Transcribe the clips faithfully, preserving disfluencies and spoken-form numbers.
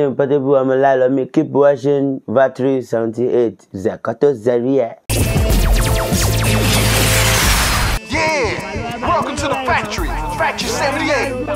Mpate wa malala, me keep watching Factory seventy-eight. Zakato Zaria. Yeah! Welcome to the factory, Factory seventy-eight.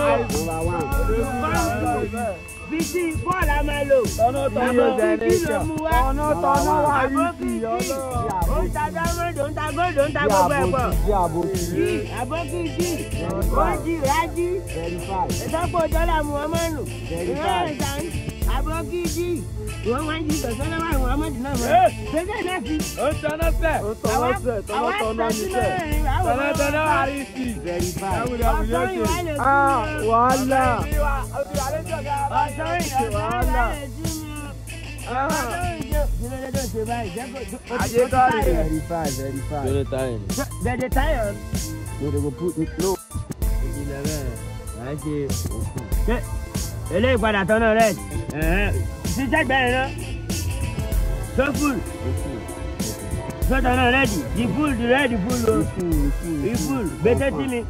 Don't Abogiji, wọ́n wá yí tọ̀sán náà wọ́n mọ̀ dín náà mọ̀. Ṣẹ́jẹ́ náà fi. Ó tọ́nà sẹ̀. Ó tọ́nà sẹ̀. Tọ́nà tọ́nà ní sẹ̀. Tọ́nà tọ́nà wà rí sí. Àwùjọ àwùjọ ṣe. Wàhálà. Ọ̀sán ìwà wàhálà. Ajé kọ́rin. Verify, verify. Dede tayin. Dede tayin. Dede go put it low. Ìjìnlẹ̀ bẹ́ẹ̀ máa ṣe òkú. Ele padà tọ́nà rẹ̀. Si check better now. So full. So turn on ready. The full, the ready full. The full. Better tell me.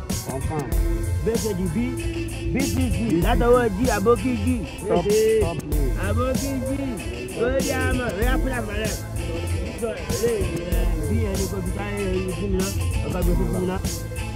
Better the B. B T G. That's our G. Aboki G. Aboki G. Go down. We are playing for them. So hey, B and the computer, you see me now. I got to see me now.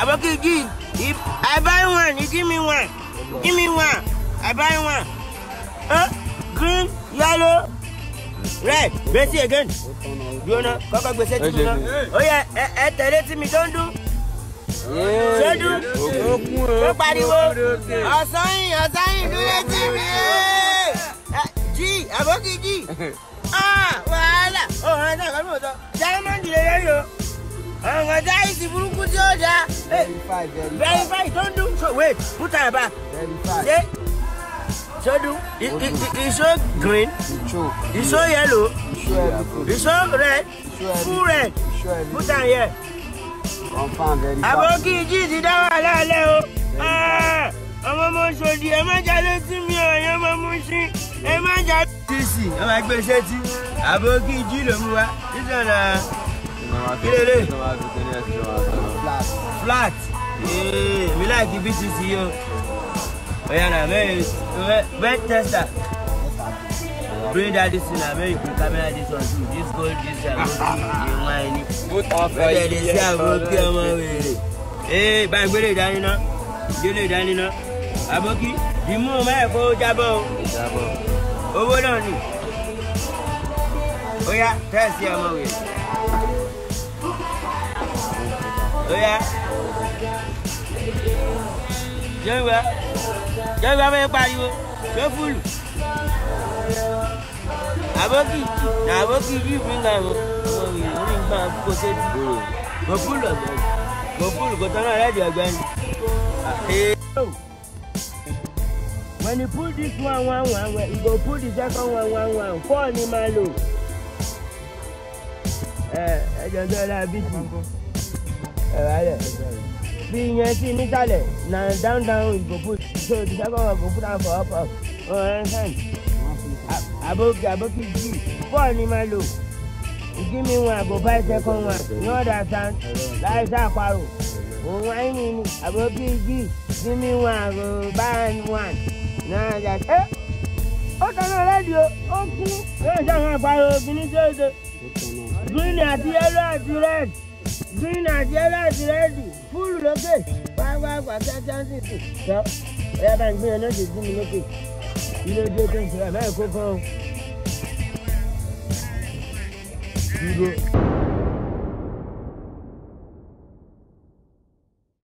I want to give. If I buy one, you give me one. Give me one. I buy one. Huh? Green, yellow, red. Betsy again. Do you know? Come back, Betsy. Oh yeah. Eh, eh. Tell it to me. Don't do. Don't do. Nobody will. Assign, assign. Do it to me. G. I want to G. Ah, voila. Oh, I know. I know. Diamond, yellow. I'm gonna die if you put your order. Verify, verify. Don't do so. Wait, put her back. Verify. Yeah. So do. It, it, it, it's so green. It's so yellow. It's so red. Full red. Put her here. Confirm, verify. Aboki, Jesus, that one, that Leo. Ah, I'm a monster. I'm a jealous to me. I'm a monster. I'm a jealous. This is. I'm a jealous. Aboki, Jesus, the one. This one, ah. Kilele flat. Eh, me like the business here. Oya na me, wet tester. Bring that this na me, camera this one too. This gold, this one. Put off right here. Eh, ba gbere dani na. Gbere dani na. Aboki, di mo me ko jabo. Jabo. Owo na ni. Oya, test here ma we. Oh yeah. Jẹ́ wá. Jẹ́ wá bẹ́ẹ̀ pariwo. Jẹ́ fúlù. Àbókì nà àbókì yìí fi ń ga ìwọ. Ìwọ ìrìn gbà kó ṣe ti gbòòrò. Kò fúlù ọ̀gbẹ́ni. Kò fúlù kò tán náà rẹ́ẹ̀dì ọ̀gbẹ́ni. When you pull this one one one one, you go pull the second one one one. Four ni máa lò. Ẹ ẹ jẹ́ ọjọ́ ìlà bíjì. Alright. Being a team in Italy, now down down we go put so the second one go put down for up up. Oh, understand? Aboki, Aboki G. Four ni ma lo. You give me one, I go buy second one. No that sound. That is that quarrel. Oh, why ni? Aboki G. Give me one, I go buy one. Now that. Eh? Oh, turn on radio. Oh, cool. That is that quarrel. Finish it. Green and yellow and red. Green and yellow is ready. Full locate. Why, why, why, that chances? So, yeah, bank me, I know this thing locate. You know, do things like that. Go, go. You go.